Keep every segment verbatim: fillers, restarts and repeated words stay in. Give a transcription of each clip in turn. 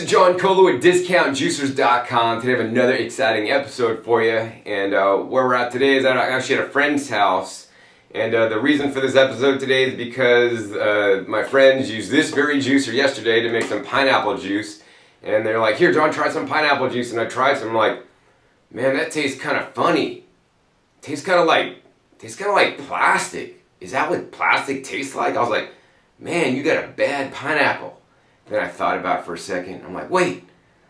is John Kohler with discount juicers dot com. Today I have another exciting episode for you, and uh, where we're at today is I actually at a friend's house, and uh, the reason for this episode today is because uh, my friends used this very juicer yesterday to make some pineapple juice, and they're like, here John, try some pineapple juice, and I tried some, I'm like, man, that tastes kind of funny. It tastes kind of like, tastes kind of like plastic. Is that what plastic tastes like? I was like, man, you got a bad pineapple. Then I thought about it for a second. I'm like, wait,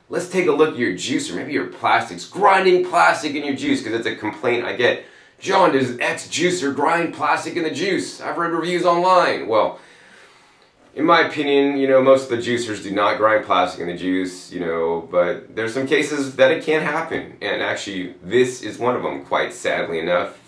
let's take a look at your juicer. Maybe your plastic's grinding plastic in your juice, because that's a complaint I get. John, does X juicer grind plastic in the juice? I've read reviews online. Well, in my opinion, you know, most of the juicers do not grind plastic in the juice, you know, but there's some cases that it can happen. And actually, this is one of them, quite sadly enough.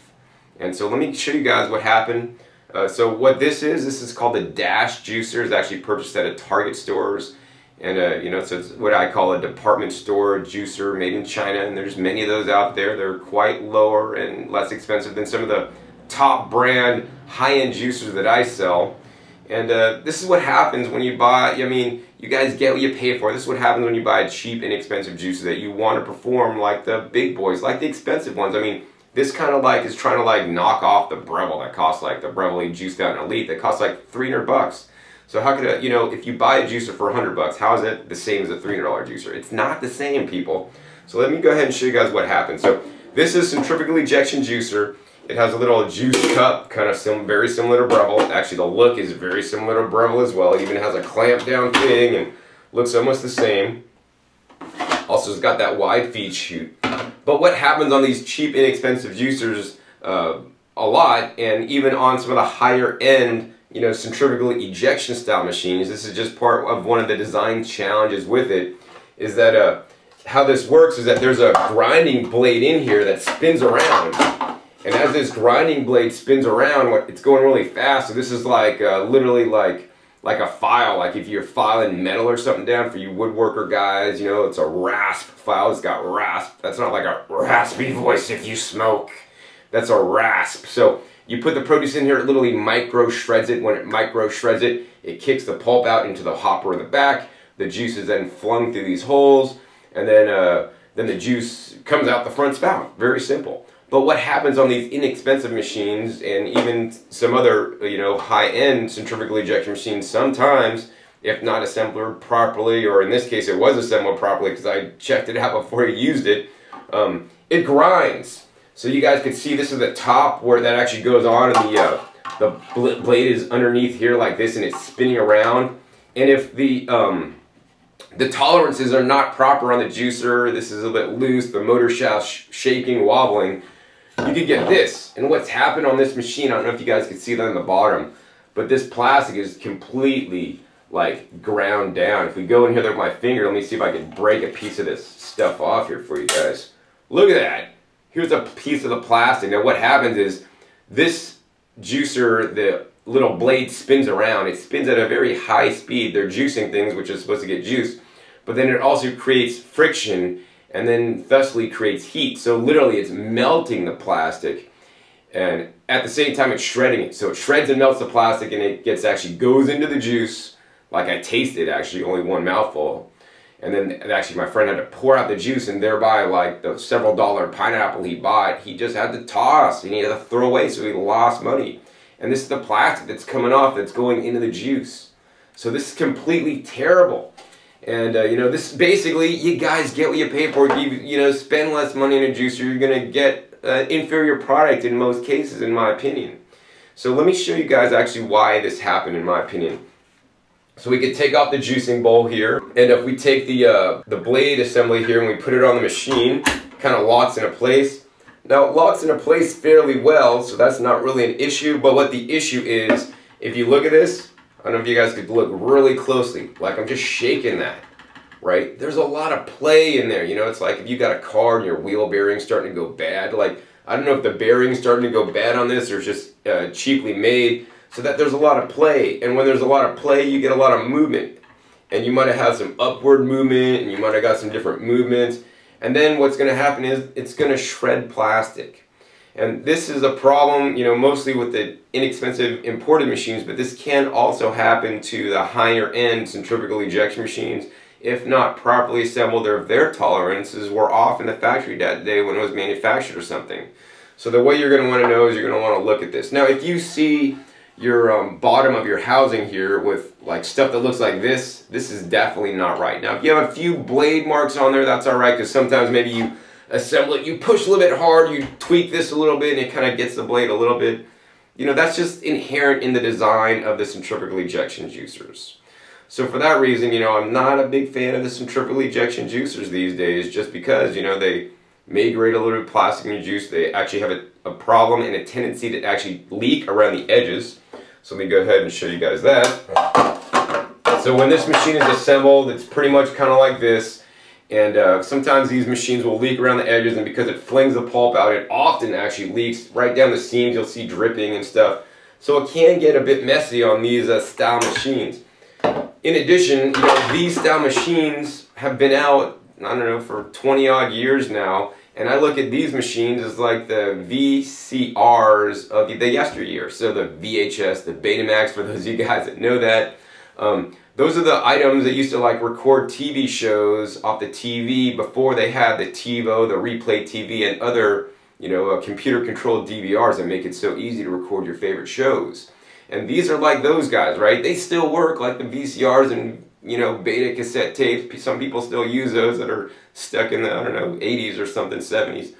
And so let me show you guys what happened. Uh, so what this is, this is called the Dash juicer. It's actually purchased at a Target stores, and uh, you know, so it's what I call a department store juicer made in China, and there's many of those out there. They're quite lower and less expensive than some of the top brand high-end juicers that I sell. And uh, this is what happens when you buy, I mean, you guys get what you pay for. This is what happens when you buy a cheap, inexpensive juicer that you want to perform like the big boys, like the expensive ones. I mean, this kind of like is trying to like knock off the Breville that costs like the Breville Juice Fountain Elite that costs like three hundred bucks. So how could it, you know, if you buy a juicer for one hundred bucks, how is it the same as a three hundred dollar juicer? It's not the same, people. So let me go ahead and show you guys what happened. So this is centrifugal ejection juicer. It has a little juice cup, kind of sim very similar to Breville. Actually, the look is very similar to Breville as well. It even has a clamp down thing and looks almost the same. Also, it's got that wide feed chute. But what happens on these cheap, inexpensive juicers uh, a lot, and even on some of the higher end, you know, centrifugal ejection style machines, this is just part of one of the design challenges with it, is that uh, how this works is that there's a grinding blade in here that spins around. And as this grinding blade spins around, it's going really fast. So this is like uh, literally like like a file, like if you're filing metal or something down for you woodworker guys, you know, it's a rasp file, it's got rasp. That's not like a raspy voice if you smoke. That's a rasp. So you put the produce in here, it literally micro shreds it. When it micro shreds it, it kicks the pulp out into the hopper in the back. The juice is then flung through these holes, and then, uh, then the juice comes out the front spout. Very simple. But what happens on these inexpensive machines, and even some other, you know, high-end centrifugal ejection machines, sometimes, if not assembled properly, or in this case it was assembled properly because I checked it out before I used it, um, it grinds. So you guys can see this is the top where that actually goes on, and the, uh, the bl blade is underneath here like this, and it's spinning around. And if the, um, the tolerances are not proper on the juicer, this is a bit loose, the motor shaft sh shaking, wobbling, you could get this. And what's happened on this machine, I don't know if you guys can see that on the bottom, but this plastic is completely like ground down. If we go in here with my finger, let me see if I can break a piece of this stuff off here for you guys. Look at that. Here's a piece of the plastic. Now what happens is this juicer, the little blade spins around. It spins at a very high speed. They're juicing things, which is supposed to get juice, but then it also creates friction, and then thusly creates heat. So literally it's melting the plastic, and at the same time it's shredding it. So it shreds and melts the plastic, and it gets actually goes into the juice, like I tasted actually, only one mouthful. And then and actually my friend had to pour out the juice, and thereby like the several dollar pineapple he bought, he just had to toss and he had to throw away, so he lost money. And this is the plastic that's coming off that's going into the juice. So this is completely terrible. And, uh, you know, this basically, you guys get what you pay for. You, you know, spend less money in a juicer, you're going to get an uh, inferior product in most cases, in my opinion. So let me show you guys actually why this happened, in my opinion. So we could take off the juicing bowl here, and if we take the, uh, the blade assembly here and we put it on the machine, kind of locks into place. Now, it locks into place fairly well, so that's not really an issue, but what the issue is, if you look at this, I don't know if you guys could look really closely, like I'm just shaking that, right? There's a lot of play in there, you know, it's like if you got a car and your wheel bearing's starting to go bad, like, I don't know if the bearing's starting to go bad on this or it's just uh, cheaply made, so that there's a lot of play, and when there's a lot of play, you get a lot of movement, and you might have had some upward movement, and you might have got some different movements, and then what's going to happen is it's going to shred plastic. And this is a problem, you know, mostly with the inexpensive imported machines, but this can also happen to the higher end centrifugal ejection machines. if not properly assembled, or if their tolerances were off in the factory that day when it was manufactured or something. So the way you're going to want to know is you're going to want to look at this. Now if you see your um, bottom of your housing here with like stuff that looks like this, this is definitely not right. Now if you have a few blade marks on there, that's alright, because sometimes maybe you assemble it, you push a little bit hard, you tweak this a little bit and it kind of gets the blade a little bit. You know, that's just inherent in the design of the centrifugal ejection juicers. So for that reason, you know, I'm not a big fan of the centrifugal ejection juicers these days, just because, you know, they may grate a little bit of plastic in your juice. They actually have a, a problem and a tendency to actually leak around the edges. So let me go ahead and show you guys that. So when this machine is assembled, it's pretty much kind of like this. And uh, sometimes these machines will leak around the edges, and because it flings the pulp out, it often actually leaks right down the seams. You'll see dripping and stuff. So it can get a bit messy on these uh, style machines. In addition, you know, these style machines have been out, I don't know, for twenty odd years now, and I look at these machines as like the V C Rs of the yesteryear. So the V H S, the Betamax, for those of you guys that know that. Um, those are the items that used to like record T V shows off the T V before they had the TiVo, the replay T V, and other, you know, uh, computer-controlled D V Rs that make it so easy to record your favorite shows. And these are like those guys, right? They still work, like the V C Rs and, you know, beta cassette tapes. Some people still use those that are stuck in the, I don't know, eighties or something, seventies.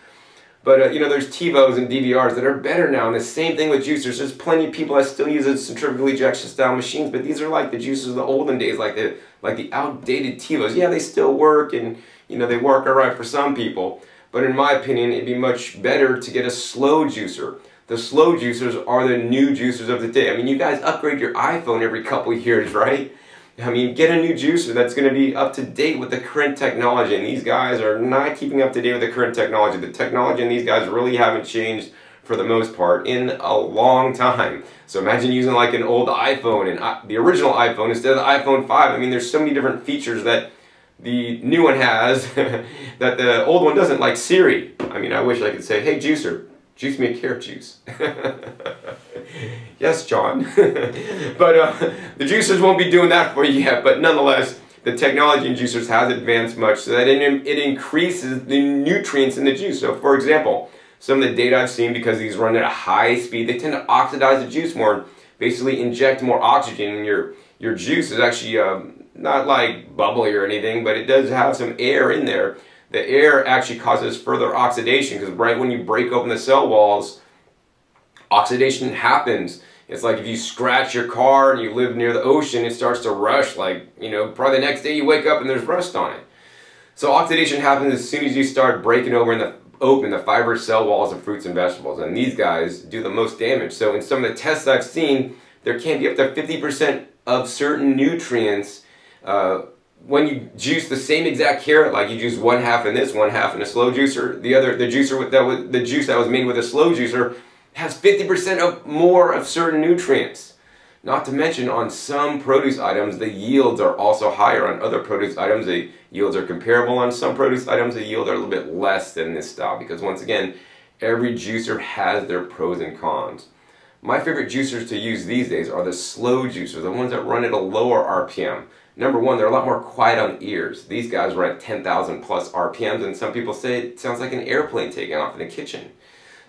But, uh, you know, there's TiVos and D V Rs that are better now, and the same thing with juicers. There's plenty of people that still use the centrifugal ejection style machines, but these are like the juicers of the olden days, like the, like the outdated TiVos. Yeah, they still work, and, you know, they work all right for some people. But in my opinion, it'd be much better to get a slow juicer. The slow juicers are the new juicers of the day. I mean, you guys upgrade your iPhone every couple of years, right? I mean, get a new juicer that's going to be up to date with the current technology. And these guys are not keeping up to date with the current technology. The technology in these guys really haven't changed for the most part in a long time. So imagine using like an old iPhone, and the original iPhone instead of the iPhone five. I mean, there's so many different features that the new one has that the old one doesn't, like Siri. I mean, I wish I could say, hey, juicer, juice me a carrot juice. Yes, John. But uh, the juicers won't be doing that for you yet. But nonetheless, the technology in juicers has advanced much so that it, it increases the nutrients in the juice. So for example, some of the data I've seen, because these run at a high speed, they tend to oxidize the juice more and basically inject more oxygen. And your, your juice is actually uh, not like bubbly or anything, but it does have some air in there. The air actually causes further oxidation, because right when you break open the cell walls, oxidation happens. It's like if you scratch your car and you live near the ocean, it starts to rust. Like, you know, probably the next day you wake up and there's rust on it. So oxidation happens as soon as you start breaking over in the open the fiber cell walls of fruits and vegetables. And these guys do the most damage. So in some of the tests I've seen, there can be up to fifty percent of certain nutrients uh, when you juice the same exact carrot, like you juice one half in this, one half in a slow juicer, the other, the juicer with that, with the juice that was made with a slow juicer has fifty percent of more of certain nutrients. Not to mention, on some produce items, the yields are also higher. On other produce items, the yields are comparable. On some produce items, the yields are a little bit less than this style, because once again, every juicer has their pros and cons. My favorite juicers to use these days are the slow juicers, the ones that run at a lower R P M. Number one, they're a lot more quiet on the ears. These guys run at ten thousand plus R P Ms, and some people say it sounds like an airplane taking off in the kitchen.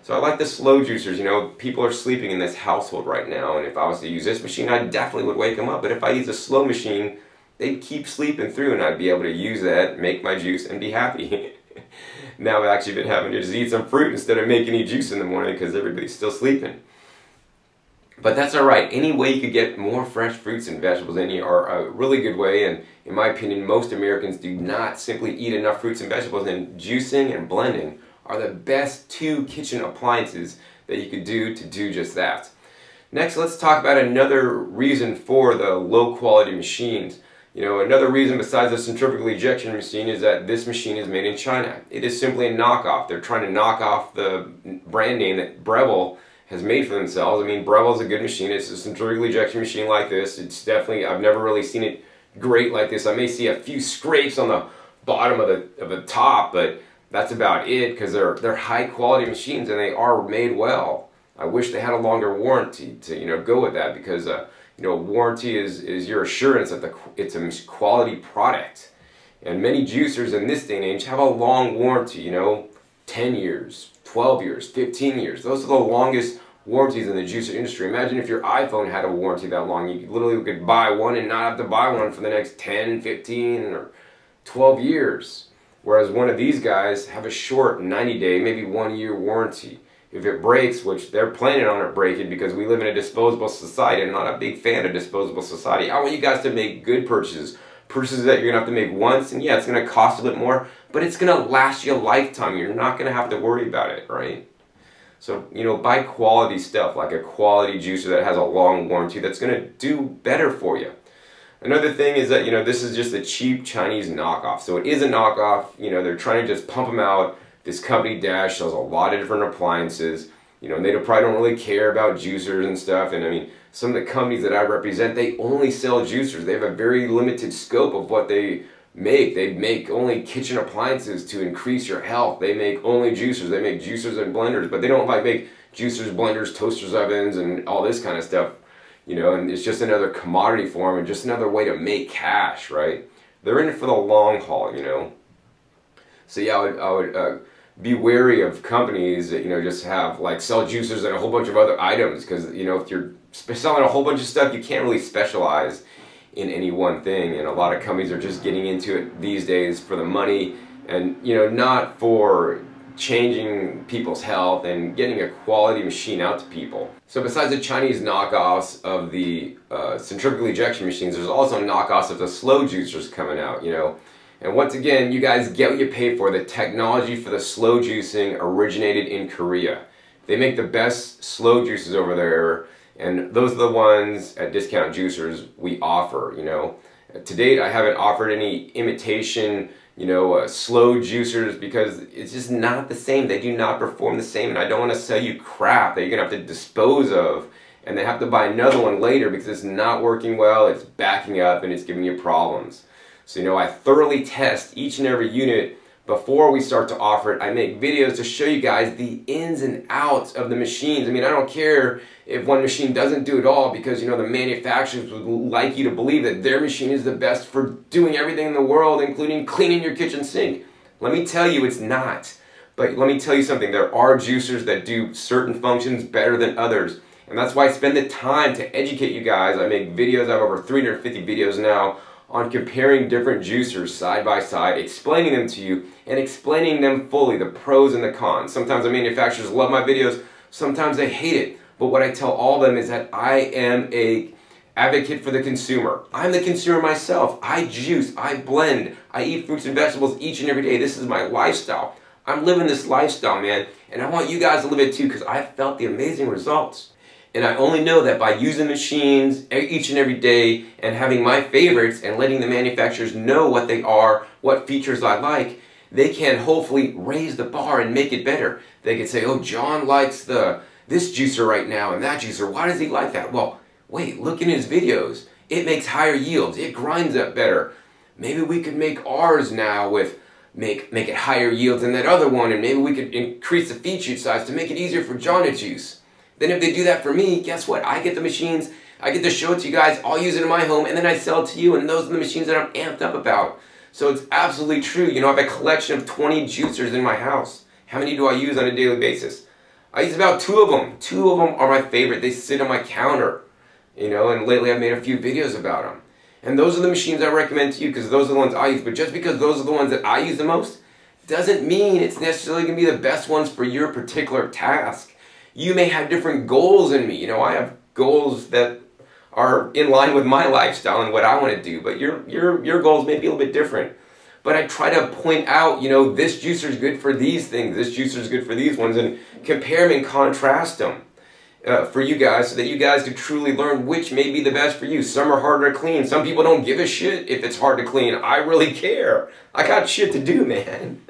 So I like the slow juicers. You know, people are sleeping in this household right now, and if I was to use this machine, I definitely would wake them up. But if I use a slow machine, they'd keep sleeping through, and I'd be able to use that, make my juice, and be happy. Now I've actually been having to just eat some fruit instead of making any juice in the morning, because everybody's still sleeping. But that's alright. Any way you could get more fresh fruits and vegetables in you are a really good way, and in my opinion, most Americans do not simply eat enough fruits and vegetables, and juicing and blending are the best two kitchen appliances that you could do to do just that. Next, let's talk about another reason for the low quality machines. You know, another reason besides the centrifugal ejection machine is that this machine is made in China. It is simply a knockoff. They're trying to knock off the brand name that Breville has made for themselves. I mean, Breville's a good machine. It's a centrifugal ejection machine like this. It's definitely, I've never really seen it great like this. I may see a few scrapes on the bottom of the, of the top, but that's about it, because they're, they're high quality machines and they are made well. I wish they had a longer warranty to, you know, go with that, because, uh, you know, warranty is, is your assurance that the, it's a quality product. And many juicers in this day and age have a long warranty, you know, ten years, twelve years, fifteen years. Those are the longest warranties in the juicer industry. Imagine if your iPhone had a warranty that long. You literally could buy one and not have to buy one for the next ten, fifteen, or twelve years. Whereas one of these guys have a short ninety day, maybe one year warranty. If it breaks, which they're planning on it breaking because we live in a disposable society, and I'm not a big fan of disposable society. I want you guys to make good purchases. Purchases that you're going to have to make once, and yeah, it's going to cost a bit more, but it's going to last you a lifetime. You're not going to have to worry about it, right? So, you know, buy quality stuff, like a quality juicer that has a long warranty that's going to do better for you. Another thing is that, you know, this is just a cheap Chinese knockoff. So it is a knockoff. You know, they're trying to just pump them out. This company, Dash, sells a lot of different appliances. You know, and they don't, probably don't really care about juicers and stuff. And I mean, some of the companies that I represent, they only sell juicers. They have a very limited scope of what they make. They make only kitchen appliances to increase your health. They make only juicers. They make juicers and blenders, but they don't like make juicers, blenders, toasters, ovens, and all this kind of stuff. You know, and it's just another commodity form and just another way to make cash, right? They're in it for the long haul, you know. So yeah, I would, I would uh, be wary of companies that, you know, just have like sell juicers and a whole bunch of other items, because, you know, if you're selling a whole bunch of stuff, you can't really specialize in any one thing. And a lot of companies are just getting into it these days for the money and, you know, not for changing people's health and getting a quality machine out to people. So besides the Chinese knockoffs of the uh, centrifugal ejection machines, there's also knockoffs of the slow juicers coming out, you know. And once again, you guys get what you pay for. The technology for the slow juicing originated in Korea. They make the best slow juices over there, and those are the ones at Discount Juicers we offer, you know. To date, I haven't offered any imitation, you know, uh, slow juicers, because it's just not the same. They do not perform the same, and I don't want to sell you crap that you're going to have to dispose of and then have to buy another one later because it's not working well, it's backing up, and it's giving you problems. So, you know, I thoroughly test each and every unit before we start to offer it. I make videos to show you guys the ins and outs of the machines. I mean, I don't care if one machine doesn't do it all, because, you know, the manufacturers would like you to believe that their machine is the best for doing everything in the world, including cleaning your kitchen sink. Let me tell you, it's not. But let me tell you something. There are juicers that do certain functions better than others. And that's why I spend the time to educate you guys. I make videos. I have over three hundred fifty videos now on comparing different juicers side by side, explaining them to you, and explaining them fully, the pros and the cons. Sometimes the manufacturers love my videos, sometimes they hate it, but what I tell all of them is that I am an advocate for the consumer. I'm the consumer myself. I juice, I blend, I eat fruits and vegetables each and every day. This is my lifestyle. I'm living this lifestyle, man, and I want you guys to live it too, because I felt the amazing results. And I only know that by using machines each and every day and having my favorites and letting the manufacturers know what they are, what features I like, they can hopefully raise the bar and make it better. They can say, oh, John likes the this juicer right now and that juicer. Why does he like that? Well, wait, look in his videos. It makes higher yields. It grinds up better. Maybe we could make ours now with make, make it higher yields than that other one, and maybe we could increase the feed shoot size to make it easier for John to juice. Then if they do that for me, guess what? I get the machines, I get to show it to you guys, I'll use it in my home, and then I sell it to you, and those are the machines that I'm amped up about. So it's absolutely true. You know, I have a collection of twenty juicers in my house. How many do I use on a daily basis? I use about two of them. Two of them are my favorite. They sit on my counter, you know, and lately I've made a few videos about them. And those are the machines I recommend to you because those are the ones I use. But just because those are the ones that I use the most doesn't mean it's necessarily going to be the best ones for your particular task. You may have different goals in me. You know, I have goals that are in line with my lifestyle and what I want to do, but your, your, your goals may be a little bit different. But I try to point out, you know, this juicer is good for these things, this juicer is good for these ones, and compare them and contrast them uh, for you guys so that you guys can truly learn which may be the best for you. Some are harder to clean. Some people don't give a shit if it's hard to clean. I really care. I got shit to do, man.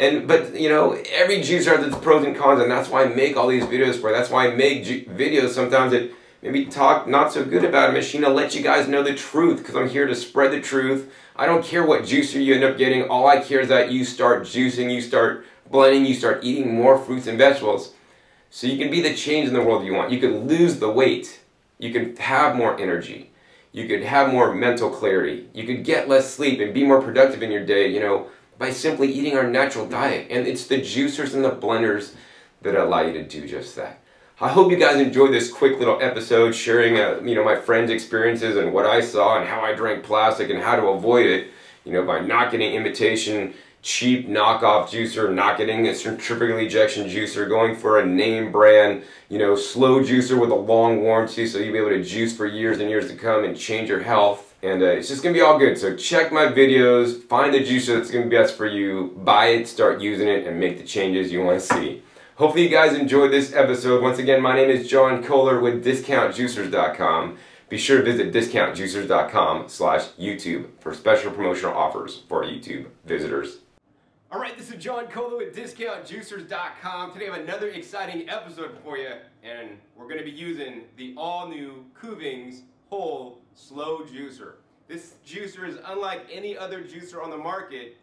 And, but, you know, every juicer has its pros and cons, and that's why I make all these videos for. That's why I make ju videos sometimes that maybe talk not so good about a machine. I'll let you guys know the truth, because I'm here to spread the truth. I don't care what juicer you end up getting. All I care is that you start juicing, you start blending, you start eating more fruits and vegetables. So you can be the change in the world you want. You can lose the weight. You can have more energy. you could have more mental clarity, you could get less sleep and be more productive in your day, you know, by simply eating our natural diet. And it's the juicers and the blenders that allow you to do just that. I hope you guys enjoyed this quick little episode sharing, uh, you know, my friends' experiences and what I saw and how I drank plastic and how to avoid it, you know, by not getting imitation, cheap knockoff juicer, not getting a centrifugal ejection juicer, going for a name brand, you know, slow juicer with a long warranty so you'll be able to juice for years and years to come and change your health. And uh, it's just going to be all good. So check my videos, find the juicer that's going to be best for you, buy it, start using it, and make the changes you want to see. Hopefully you guys enjoyed this episode. Once again, my name is John Kohler with discount juicers dot com. Be sure to visit discount juicers dot com slash YouTube for special promotional offers for YouTube visitors. All right, this is John Kohler with discount juicers dot com. Today I have another exciting episode for you, and we're going to be using the all-new Kuvings Whole Slow Juicer. This juicer is unlike any other juicer on the market.